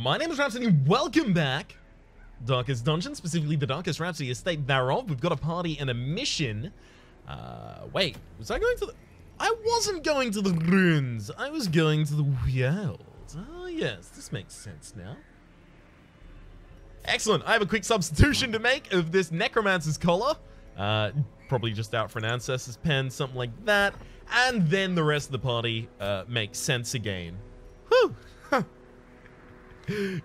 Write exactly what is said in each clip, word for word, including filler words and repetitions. My name is Rhapsody, and welcome back! Darkest Dungeon, specifically the Darkest Rhapsody Estate thereof. We've got a party and a mission. Uh, wait, was I going to the... I wasn't going to the ruins. I was going to the Weald. Oh, yes, this makes sense now. Excellent, I have a quick substitution to make of this Necromancer's Collar. Uh, probably just out for an Ancestor's Pen, something like that. And then the rest of the party uh, makes sense again. Whew!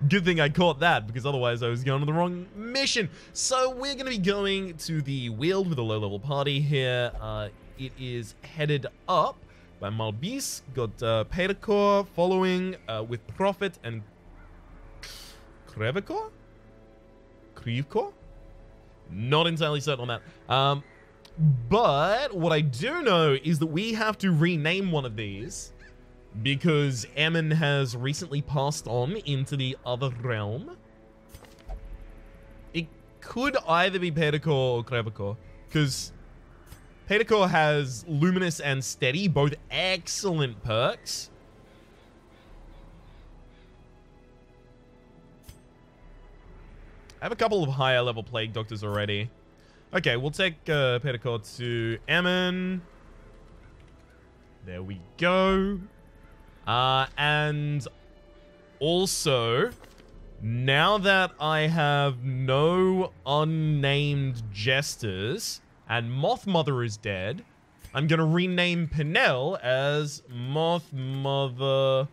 Good thing I caught that, because otherwise I was going to the wrong mission. So we're going to be going to the Weald with a low-level party here. Uh, it is headed up by Malbis. Got uh, Pedicor following uh, with Prophet and Krevikor? Krevikor? Not entirely certain on that. Um, but what I do know is that we have to rename one of these, because Eamon has recently passed on into the other realm. It could either be Pedicor or Krevikor, because Pedicor has Luminous and Steady, both excellent perks. I have a couple of higher level Plague Doctors already. Okay, we'll take uh, Pedicor to Eamon. There we go. Uh, and also, now that I have no unnamed jesters and Moth Mother is dead, I'm going to rename Pennell as Moth Mother.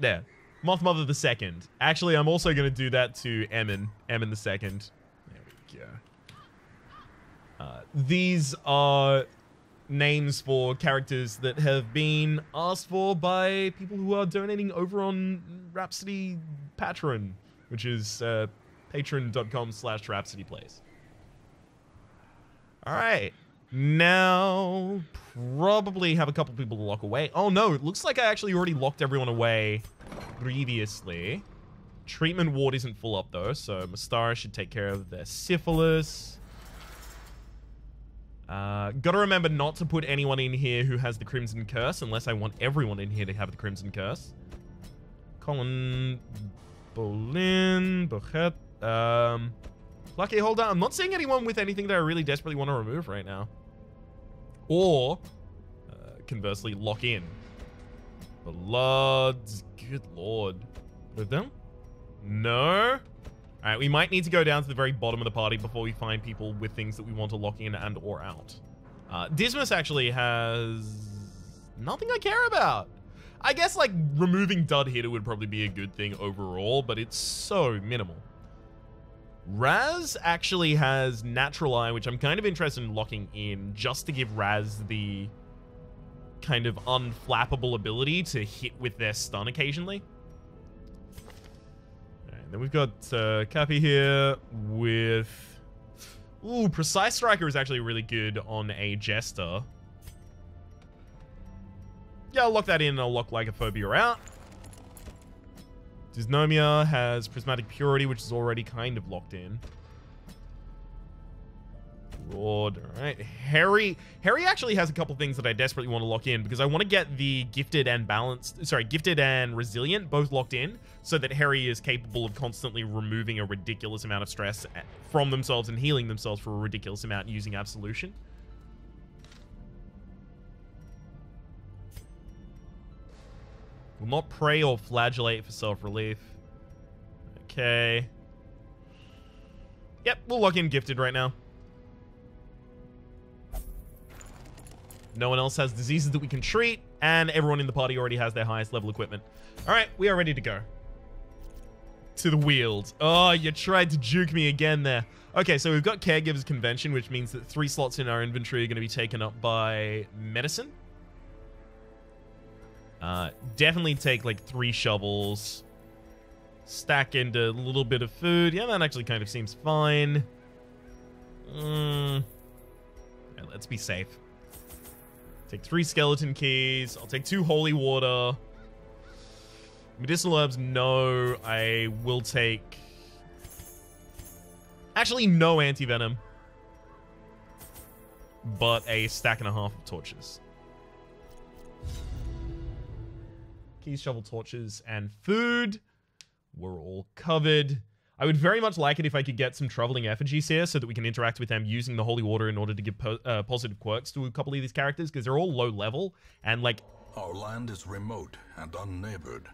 There. Moth Mother the Second. Actually, I'm also going to do that to Eamon. Eamon the Second. There we go. Uh, these are names for characters that have been asked for by people who are donating over on Rhapsody Patron, which is uh, patron.com slash Rhapsody Plays. All right. Now, probably have a couple people to lock away. Oh, no. It looks like I actually already locked everyone away previously. Treatment ward isn't full up, though, so Mastara should take care of their syphilis. Uh, gotta remember not to put anyone in here who has the Crimson Curse, unless I want everyone in here to have the Crimson Curse. Colin, Bolin, Bochet, um, Lucky, hold on. I'm not seeing anyone with anything that I really desperately want to remove right now. Or, uh, conversely, lock in. Bloods, good lord. With them? No? All right, we might need to go down to the very bottom of the party before we find people with things that we want to lock in and or out. Uh, Dismas actually has nothing I care about. I guess, like, removing Dud Hitter would probably be a good thing overall, but it's so minimal. Raz actually has Natural Eye, which I'm kind of interested in locking in just to give Raz the kind of unflappable ability to hit with their stun occasionally. Then we've got uh, Cappy here with... Ooh, Precise Striker is actually really good on a Jester. Yeah, I'll lock that in and I'll lock Lycophobia out. Dysnomia has Prismatic Purity, which is already kind of locked in. Lord, alright. Harry... Harry actually has a couple things that I desperately want to lock in, because I want to get the Gifted and Balanced... Sorry, Gifted and Resilient both locked in, so that Harry is capable of constantly removing a ridiculous amount of stress from themselves and healing themselves for a ridiculous amount using Absolution. Will not pray or flagellate for self-relief. Okay. Yep, we'll lock in Gifted right now. No one else has diseases that we can treat, and everyone in the party already has their highest level equipment. All right, we are ready to go. To the Weald. Oh, you tried to juke me again there. Okay, so we've got Caregiver's Convention, which means that three slots in our inventory are going to be taken up by medicine. Uh, definitely take, like, three shovels. Stack into a little bit of food. Yeah, that actually kind of seems fine. Mm. All right, let's be safe. Take three skeleton keys. I'll take two holy water. Medicinal herbs, no. I will take... Actually, no anti-venom. But a stack and a half of torches. keys, shovel, torches, and food. We're all covered. I would very much like it if I could get some traveling effigies here so that we can interact with them using the holy water in order to give po uh, positive quirks to a couple of these characters, because they're all low level and like... Our land is remote and unneighbored.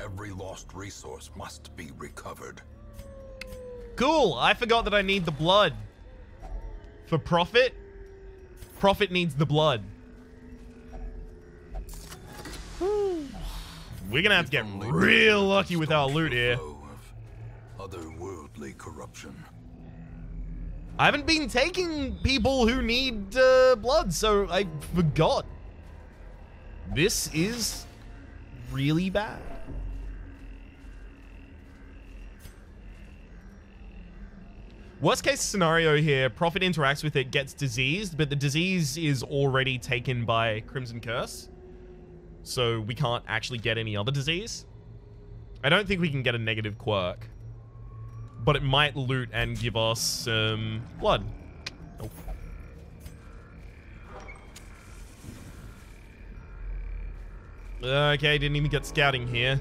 Every lost resource must be recovered. Cool. I forgot that I need the blood. For Prophet? Prophet needs the blood. Woo. We're gonna have to get real lucky with our loot here. Otherworldly corruption. I haven't been taking people who need uh, blood, so I forgot. This is really bad. Worst case scenario here, Prophet interacts with it, gets diseased, but the disease is already taken by Crimson Curse. So we can't actually get any other disease. I don't think we can get a negative quirk. But it might loot and give us some um, blood. Oh. Okay, didn't even get scouting here.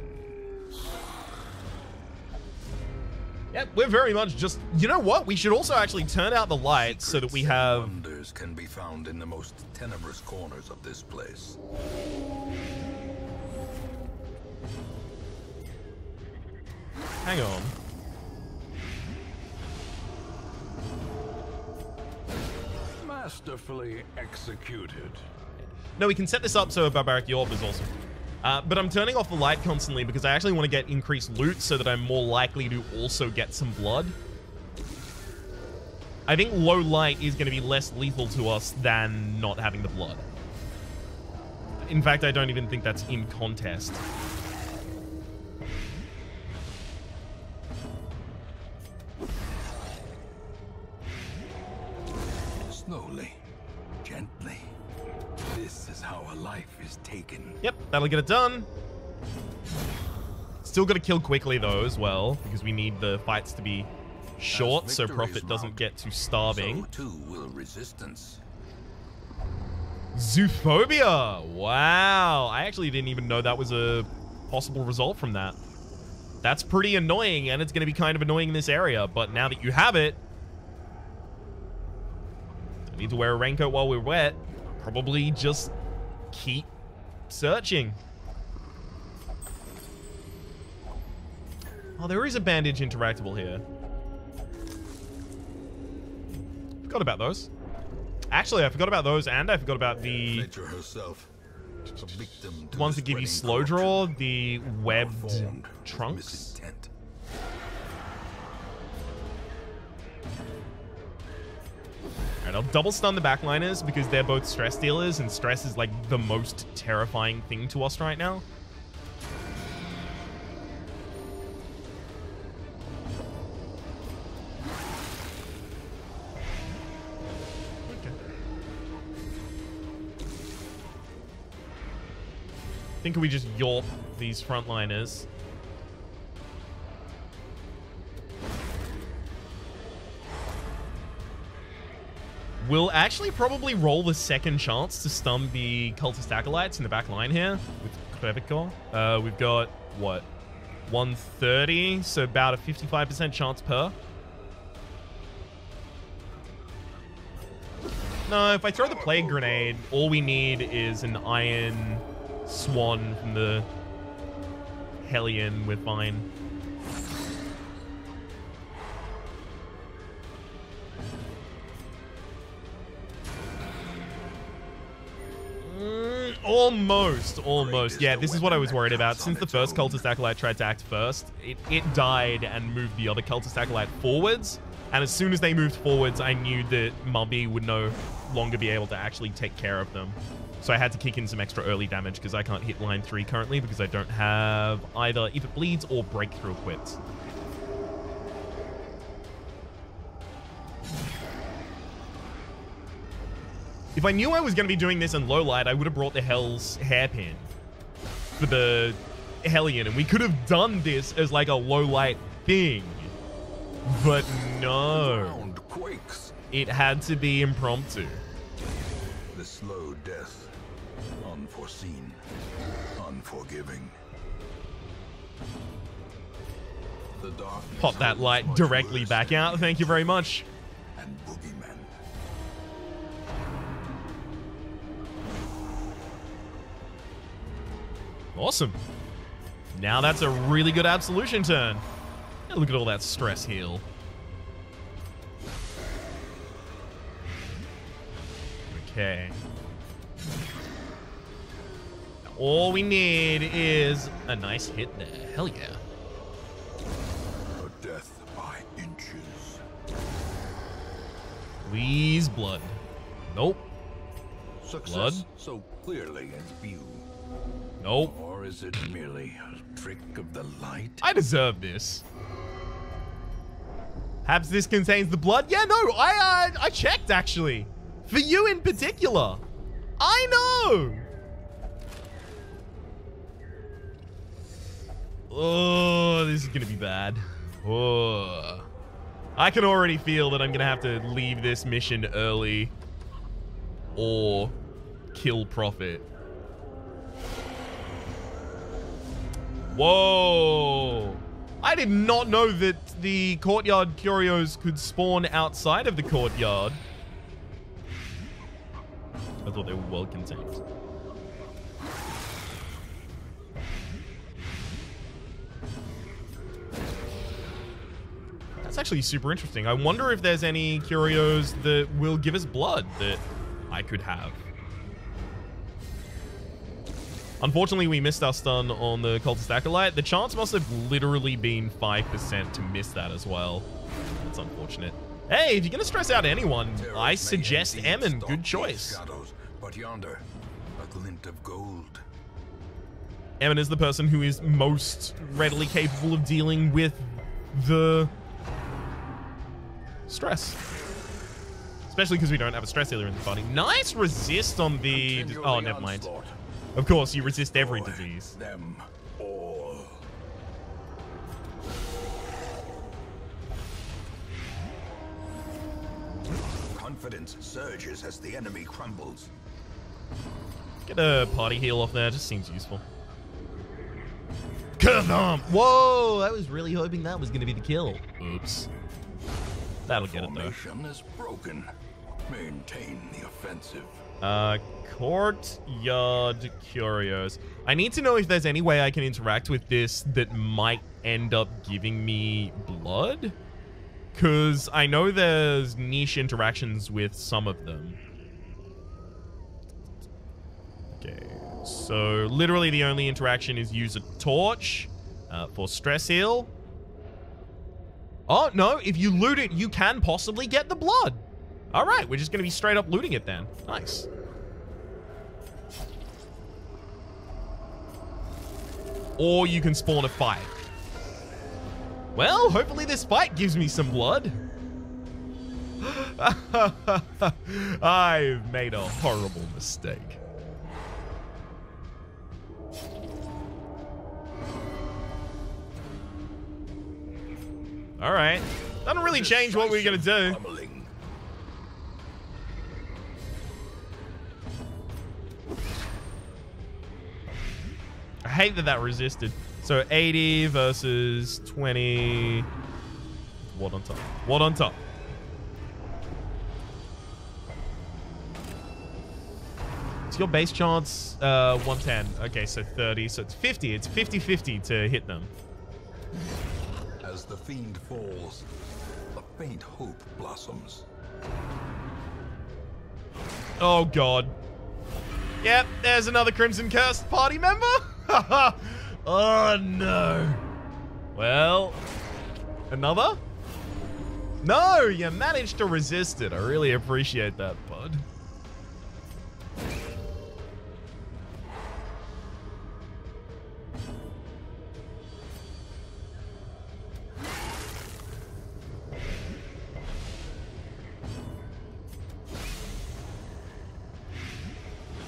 Yep, we're very much just... You know what? We should also actually turn out the lights so that we have... Wonders can be found in the most tenebrous corners of this place. Hang on. Masterfully executed. No, we can set this up so a barbaric orb is awesome. Uh, but I'm turning off the light constantly because I actually want to get increased loot so that I'm more likely to also get some blood. I think low light is going to be less lethal to us than not having the blood. In fact, I don't even think that's in contest. Slowly, gently. This is how a life is taken. Yep, that'll get it done. Still got to kill quickly though as well, because we need the fights to be short so Prophet doesn't get too starving. So too will resistance. Zoophobia! Wow, I actually didn't even know that was a possible result from that. That's pretty annoying, and it's going to be kind of annoying in this area, but now that you have it, need to wear a raincoat while we're wet. Probably just keep searching. Oh, there is a bandage interactable here. Forgot about those. Actually, I forgot about those, and I forgot about the ones that give you slow draw, the webbed trunks. Alright, I'll double stun the backliners because they're both stress dealers, and stress is like the most terrifying thing to us right now. Okay. I think we just yorp these frontliners. We'll actually probably roll the second chance to stun the Cultist Acolytes in the back line here with Krevikor. Uh, we've got, what, one thirty, so about a fifty-five percent chance per. No, if I throw the Plague Grenade, all we need is an Iron Swan from the Hellion. We're fine. Almost, almost. Yeah, this is what I was worried about. Since the first Cultist Acolyte tried to act first, it, it died and moved the other Cultist Acolyte forwards. And as soon as they moved forwards, I knew that Mubby would no longer be able to actually take care of them. So I had to kick in some extra early damage because I can't hit line three currently because I don't have either If It Bleeds or Breakthrough equipped. If I knew I was going to be doing this in low light, I would have brought the Hell's Hairpin for the Hellion, and we could have done this as like a low light thing. But no, it had to be impromptu. The slow death, unforeseen, unforeseen. forgiving. The Pop that light directly back out. Thank you very much. And boogeymen. Awesome. Now that's a really good absolution turn. Yeah, look at all that stress heal. Okay. All we need is a nice hit there. Hell yeah. Death by inches. Please, blood. Nope. Success blood. So clearly in view. Nope. Or is it merely a trick of the light? I deserve this. Perhaps this contains the blood. Yeah, no, I uh, I checked actually. For you in particular. I know. Oh, this is gonna be bad. Oh. I can already feel that I'm going to have to leave this mission early or kill Prophet. Whoa. I did not know that the Courtyard Curios could spawn outside of the courtyard. I thought they were well contained. That's actually super interesting. I wonder if there's any curios that will give us blood that I could have. Unfortunately, we missed our stun on the Cultist Acolyte. The chance must have literally been five percent to miss that as well. That's unfortunate. Hey, if you're going to stress out anyone, I suggest Eamon. Good choice. Shadows, but yonder, a glint of gold. Eamon is the person who is most readily capable of dealing with the stress, especially because we don't have a stress healer in the party. Nice resist on the oh never mind onslaught. Of course you resist every disease. Them all. Confidence surges as the enemy crumbles. Get a party heal off there, just seems useful. Katham! Whoa, I was really hoping that was gonna be the kill. Oops. That'll get it though. Is broken. Maintain the offensive. Uh, Courtyard Curios. I need to know if there's any way I can interact with this that might end up giving me blood. Because I know there's niche interactions with some of them. Okay, so literally the only interaction is use a torch uh, for stress heal. Oh, no, if you loot it, you can possibly get the blood. All right, we're just going to be straight up looting it then. Nice. Or you can spawn a fight. Well, hopefully this fight gives me some blood. I've made a horrible mistake. All right. Doesn't really change what we're going to do. I hate that that resisted. So eighty versus twenty. What on top? What on top? It's your base chance, uh, one ten. Okay, so thirty. So it's fifty. It's fifty fifty to hit them. As the fiend falls, a faint hope blossoms. Oh, God. Yep, there's another Crimson Curse party member. Oh, no. Well, another? No, you managed to resist it. I really appreciate that, bud.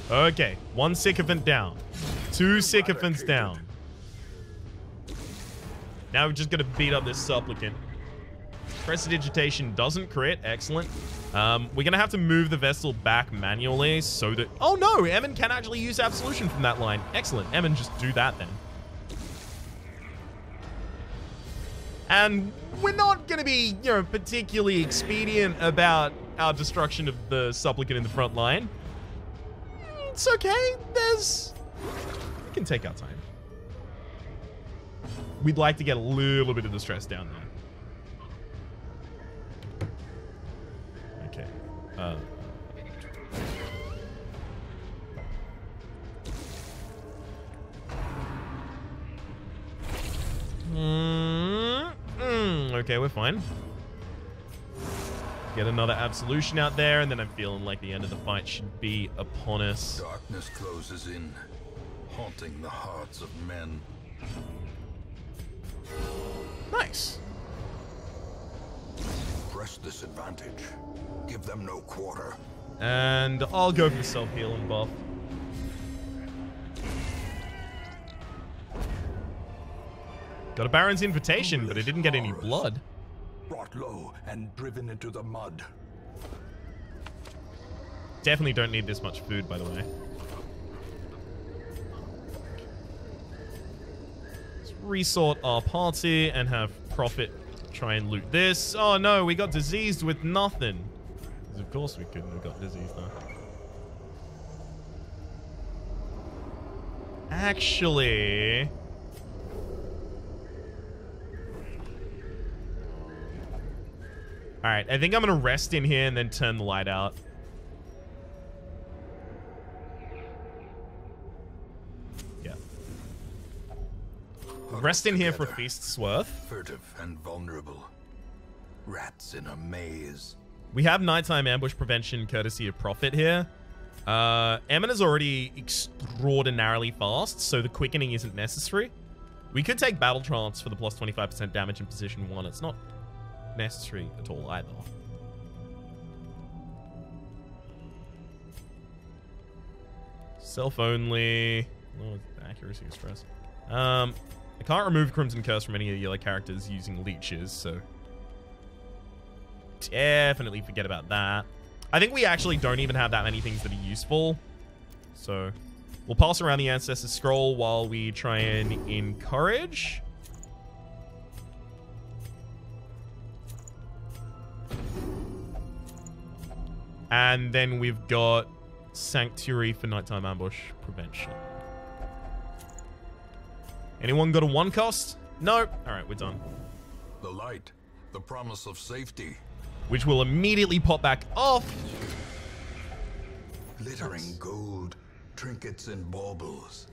Okay, one sycophant down. Two sycophants down. Now we're just gonna beat up this supplicant. Prestidigitation doesn't crit. Excellent. Um, we're going to have to move the Vestal back manually so that... Oh, no! Eamon can actually use Absolution from that line. Excellent. Eamon, just do that then. And we're not going to be, you know, particularly expedient about our destruction of the Supplicant in the front line. It's okay. There's... We can take our time. We'd like to get a little bit of the stress down there. Uh, mm-hmm. Okay, we're fine. Get another Absolution out there, and then I'm feeling like the end of the fight should be upon us. Darkness closes in, haunting the hearts of men. Nice. Press this advantage. Give them no quarter. And I'll go for the self-healing buff. Got a Baron's Invitation, but it didn't get any blood. Brought low and driven into the mud. Definitely don't need this much food, by the way. Let's resort our party and have Prophet try and loot this. Oh no, we got diseased with nothing. Of course we couldn't have got disease though. Actually... Alright, I think I'm going to rest in here and then turn the light out. Yeah. Rest in here for a feast's worth. Furtive and vulnerable. Rats in a maze. We have Nighttime Ambush Prevention courtesy of Prophet here. Uh, Eamon is already extraordinarily fast, so the quickening isn't necessary. We could take Battle Trance for the plus twenty-five percent damage in position one. It's not necessary at all either. Self only. Oh, accuracy is stress. Um, I can't remove Crimson Curse from any of the other characters using leeches, so... Definitely forget about that. I think we actually don't even have that many things that are useful. So we'll pass around the Ancestor's Scroll while we try and encourage. And then we've got Sanctuary for Nighttime Ambush Prevention. Anyone got a one cost? Nope. All right, we're done. The light, the promise of safety. Which will immediately pop back off. Glittering gold, trinkets and baubles,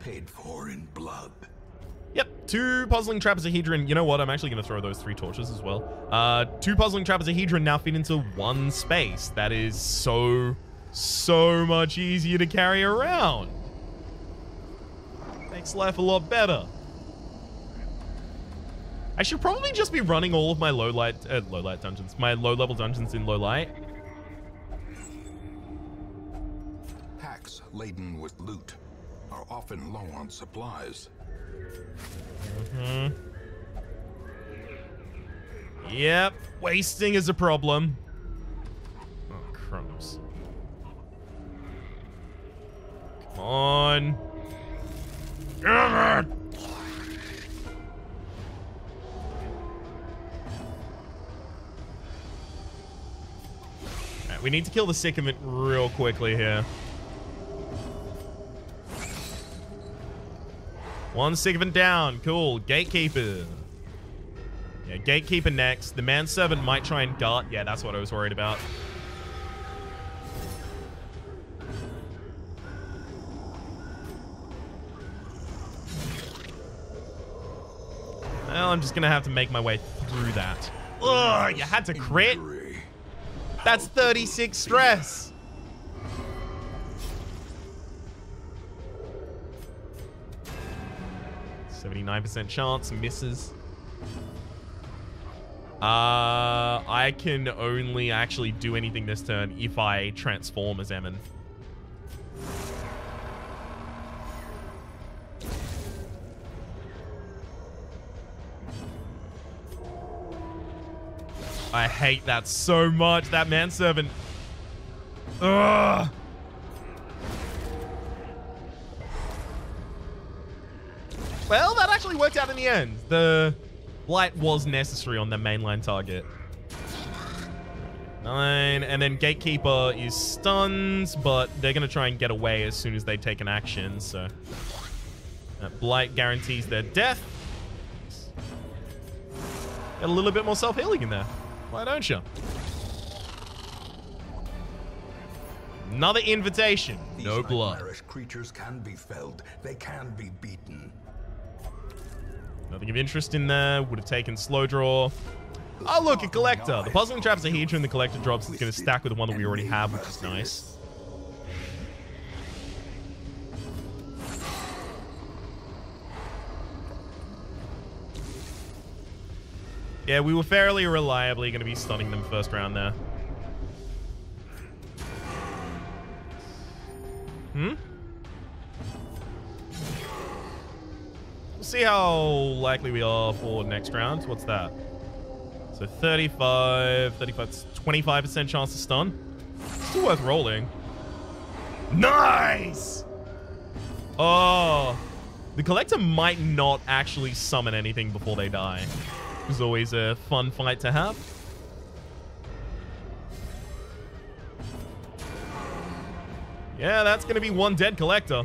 paid for in blood. Yep, two Puzzling Trapezohedron. You know what? I'm actually going to throw those three torches as well. Uh, two Puzzling Trapezohedron now fit into one space. That is so, so much easier to carry around. Makes life a lot better. I should probably just be running all of my low light, uh, low light dungeons, my low level dungeons in low light. Packs laden with loot are often low on supplies. Mm-hmm. Yep, wasting is a problem. Oh, crumbs. Come on. Come on. We need to kill the Sycophant real quickly here. One Sycophant down. Cool. Gatekeeper. Yeah, Gatekeeper next. The Manservant might try and dart. Yeah, that's what I was worried about. Well, I'm just going to have to make my way through that. Ugh, you had to crit. That's thirty-six stress. seventy-nine percent chance, misses. Uh, I can only actually do anything this turn if I transform as Eamon. I hate that so much. That manservant. Ugh. Well, that actually worked out in the end. The blight was necessary on the mainline target. Nine. And then Gatekeeper is stunned, but they're going to try and get away as soon as they take an action. So that blight guarantees their death. Got a little bit more self-healing in there. Why don't you? Another invitation. These no blood. Creatures can be felled. They can be beaten. Nothing of interest in there. Would have taken slow draw. Oh, look, a Collector. The Puzzling Trapezohedron and the Collector drops is going to stack with the one that we already have, which is nice. Yeah, we were fairly reliably going to be stunning them first round there. Hmm? We'll see how likely we are for next round. What's that? So thirty-five, thirty-five, twenty-five percent chance to stun. Still worth rolling. Nice! Oh, the Collector might not actually summon anything before they die. It was always a fun fight to have. Yeah, that's going to be one dead Collector.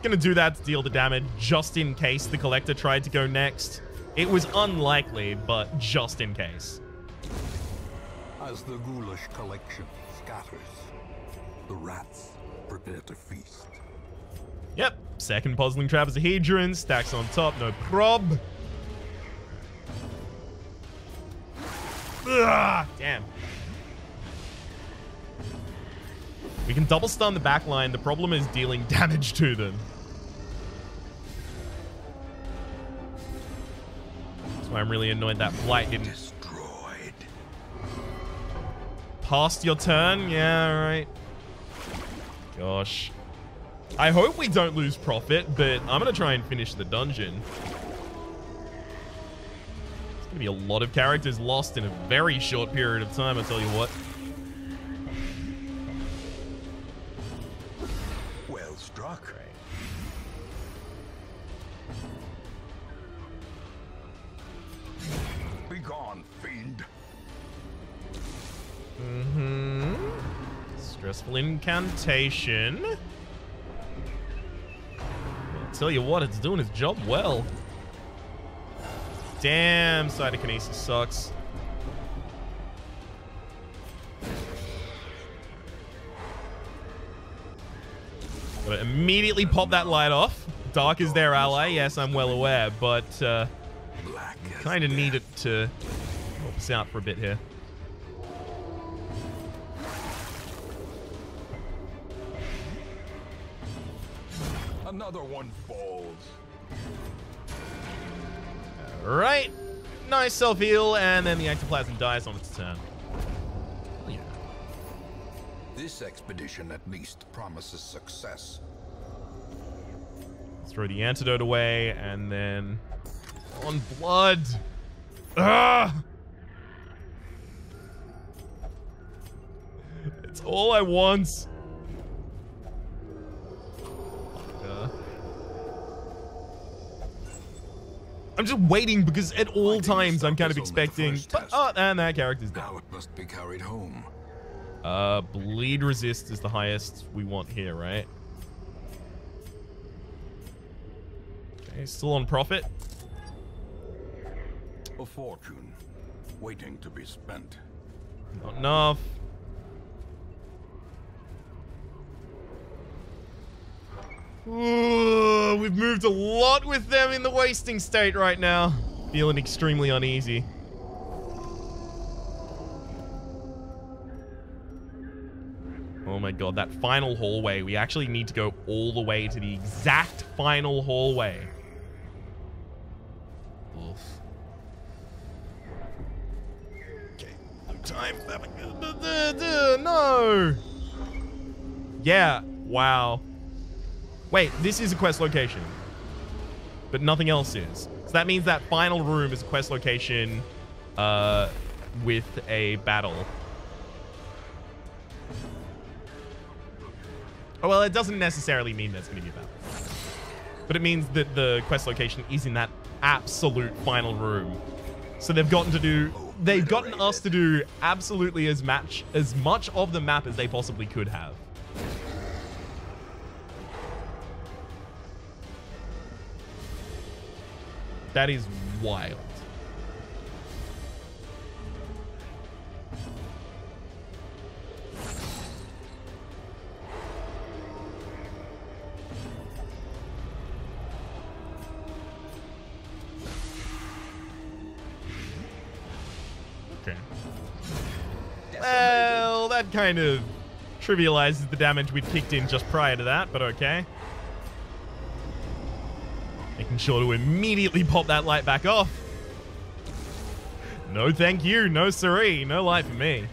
Gonna do that to deal the damage just in case the Collector tried to go next. It was unlikely, but just in case. As the ghoulish collection scatters, the rats prepare to feast. Yep, second Puzzling Trapezohedron stacks on top, no prob. Ugh, damn. We can double stun the back line. The problem is dealing damage to them. That's why I'm really annoyed that blight didn't. Destroyed. Past your turn? Yeah, right. Gosh. I hope we don't lose Prophet, but I'm going to try and finish the dungeon. There's going to be a lot of characters lost in a very short period of time, I tell you what. Incantation. I'll tell you what, it's doing its job well. Damn, Cytokinesis sucks. Gotta immediately pop that light off. Dark is their ally, yes, I'm well aware, but uh, kind of need it to help us out for a bit here. Another one falls. All right. Nice self-heal, and then the ectoplasm dies on its turn. Oh, yeah. This expedition at least promises success. Let's throw the antidote away, and then on blood. Ugh! It's all I want. I'm just waiting because at all times I'm kind of expecting. But, oh, and that character's dead. Now it must be carried home. Uh, bleed resist is the highest we want here, right? Okay, still on Prophet. A fortune waiting to be spent. Not enough. Ooh, we've moved a lot with them in the wasting state right now. Feeling extremely uneasy. Oh my god, that final hallway. We actually need to go all the way to the exact final hallway. Oof. Okay, no time. No! Yeah, wow. Wait, this is a quest location. but nothing else is. So that means that final room is a quest location uh, with a battle. Oh, well, it doesn't necessarily mean that's going to be a battle. But it means that the quest location is in that absolute final room. So they've gotten to do... They've gotten us to do absolutely as much, as much of the map as they possibly could have. That is wild. Well, that kind of trivializes the damage we'd kicked in just prior to that, but okay. Making sure to immediately pop that light back off. No thank you, no siree, no light for me.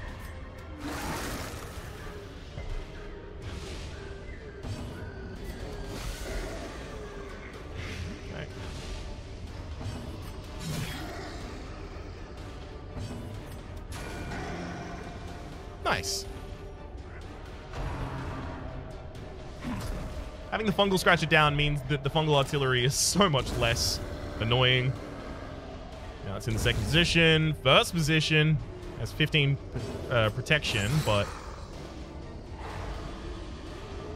Nice. Having the fungal scratcher down means that the fungal artillery is so much less annoying. Now it's in the second position. First position has fifteen uh, protection, but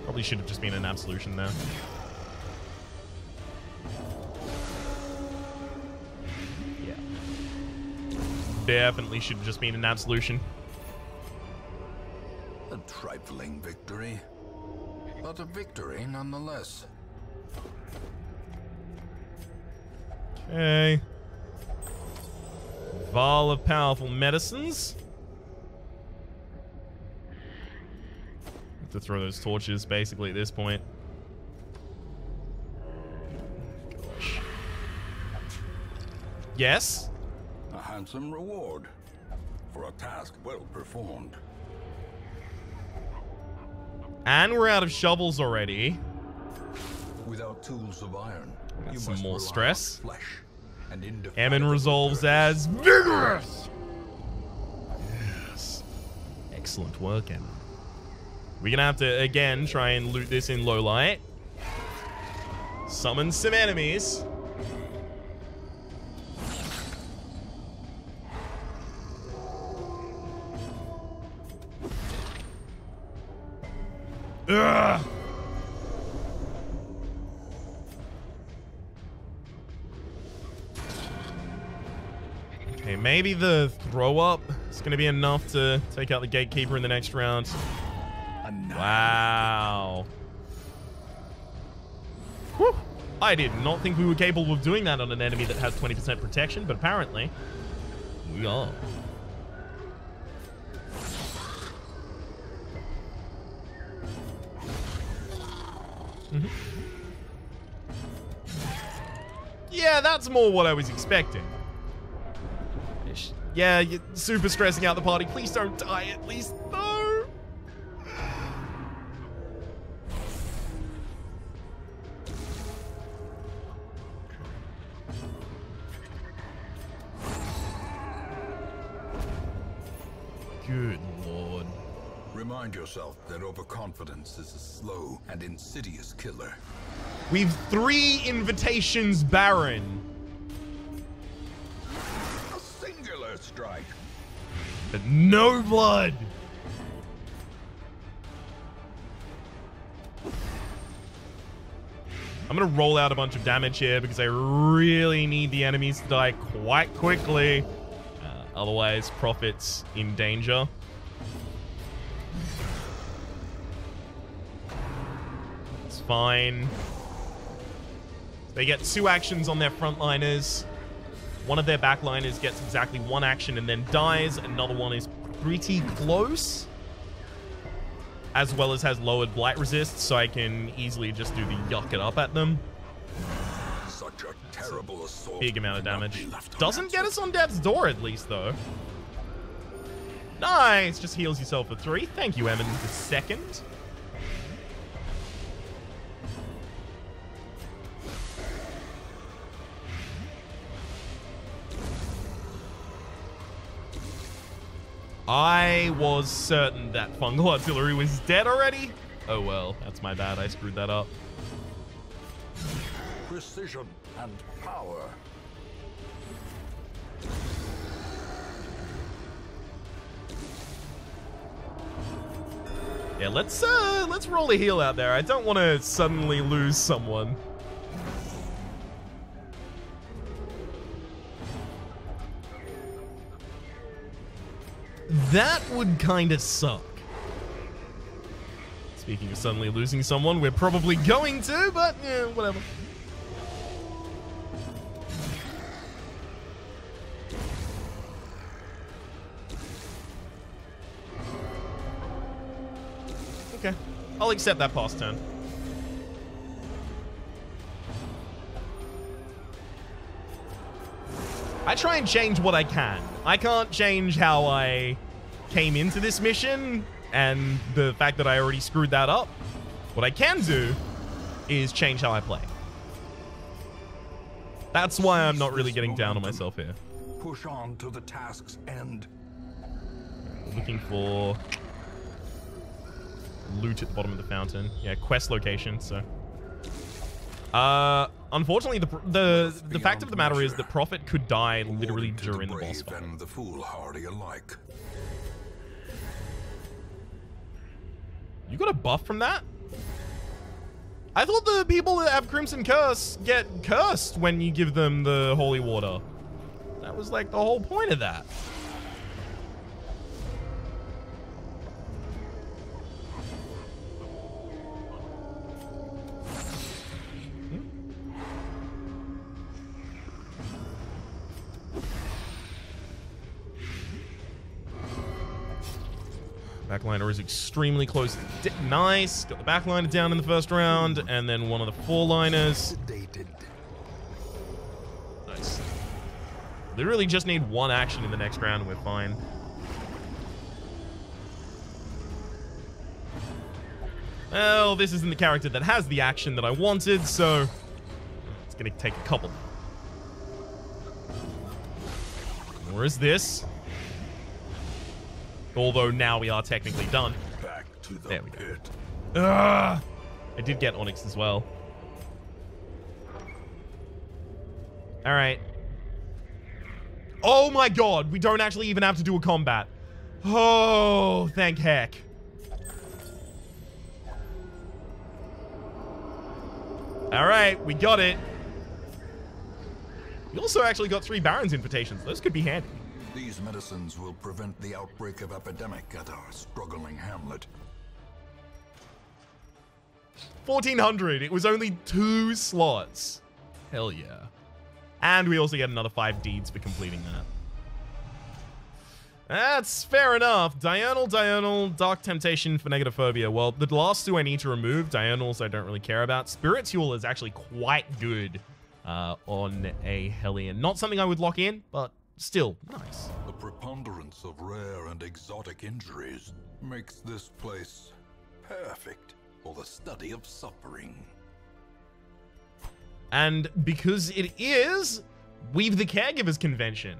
probably should have just been an absolution there. Yeah. Definitely should have just been an absolution. A trifling victory, but a victory nonetheless. Okay. Vial of powerful medicines. Have to throw those torches basically at this point. Gosh. Yes? A handsome reward for a task well performed. And we're out of shovels already. Without tools of iron, you some more stress. Eamon resolves as vigorous. Yes. Excellent work, Eamon. We're gonna have to again try and loot this in low light. Summon some enemies. Ugh. Okay, maybe the throw up is going to be enough to take out the gatekeeper in the next round. Wow. Whew. I did not think we were capable of doing that on an enemy that has twenty percent protection, but apparently we are. Mm-hmm. Yeah, that's more what I was expecting. Ish. Yeah, you're super stressing out the party. Please don't die, at least. No. Good lord. Remind yourself that overconfidence is a slow and insidious killer. We've three invitations barren. A singular strike. But no blood. I'm going to roll out a bunch of damage here because I really need the enemies to die quite quickly. Uh, otherwise, Prophet's in danger. Fine. They get two actions on their frontliners. One of their backliners gets exactly one action and then dies. Another one is pretty close, as well as has lowered blight resist, so I can easily just do the yuck it up at them. Such a terrible assault. Big amount of damage. Doesn't get us on Death's Door at least though. Nice. Just heals yourself for three. Thank you, Eamon, for second. I was certain that Fungal Artillery was dead already. Oh well, that's my bad. I screwed that up. Precision and power. Yeah, let's uh, let's roll a heal out there. I don't want to suddenly lose someone. That would kind of suck. Speaking of suddenly losing someone, we're probably going to, but yeah, whatever. Okay, I'll accept that pass turn. I try and change what I can. I can't change how I came into this mission and the fact that I already screwed that up. What I can do is change how I play. That's why I'm not really getting down on myself here. Push on to the task's end. Looking for loot at the bottom of the fountain. Yeah, quest location, so. Uh, unfortunately, the the the fact of the matter is that Prophet could die literally during the boss fight. And the foolhardy alike. You got a buff from that? I thought the people that have Crimson Curse get cursed when you give them the holy water. That was like the whole point of that. Backliner is extremely close. Nice. Got the backliner down in the first round, and then one of the four liners. Nice. Literally just need one action in the next round, we're fine. Well, this isn't the character that has the action that I wanted, so it's gonna take a couple. Or is this? Although now we are technically done. Back to the there we go. Pit. Ugh! I did get Onyx as well. All right. Oh my god, we don't actually even have to do a combat. Oh, thank heck. All right, we got it. We also actually got three Baron's invitations. Those could be handy. These medicines will prevent the outbreak of epidemic at our struggling hamlet. fourteen hundred. It was only two slots. Hell yeah. And we also get another five deeds for completing that. That's fair enough. Diurnal, Diurnal, Dark Temptation for Negative Phobia. Well, the last two I need to remove. Diurnals I don't really care about. Spiritual is actually quite good uh, on a Hellion. Not something I would lock in, but still nice. The preponderance of rare and exotic injuries makes this place perfect for the study of suffering. And because it is, we've the Caregivers Convention.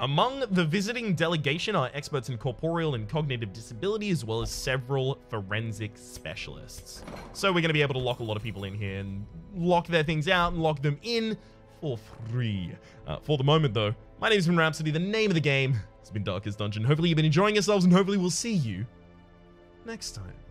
Among the visiting delegation are experts in corporeal and cognitive disability, as well as several forensic specialists. So we're going to be able to lock a lot of people in here and lock their things out and lock them in for free. Uh, for the moment, though, my name's been Rhapsody. The name of the game has been Darkest Dungeon. Hopefully you've been enjoying yourselves, and hopefully we'll see you next time.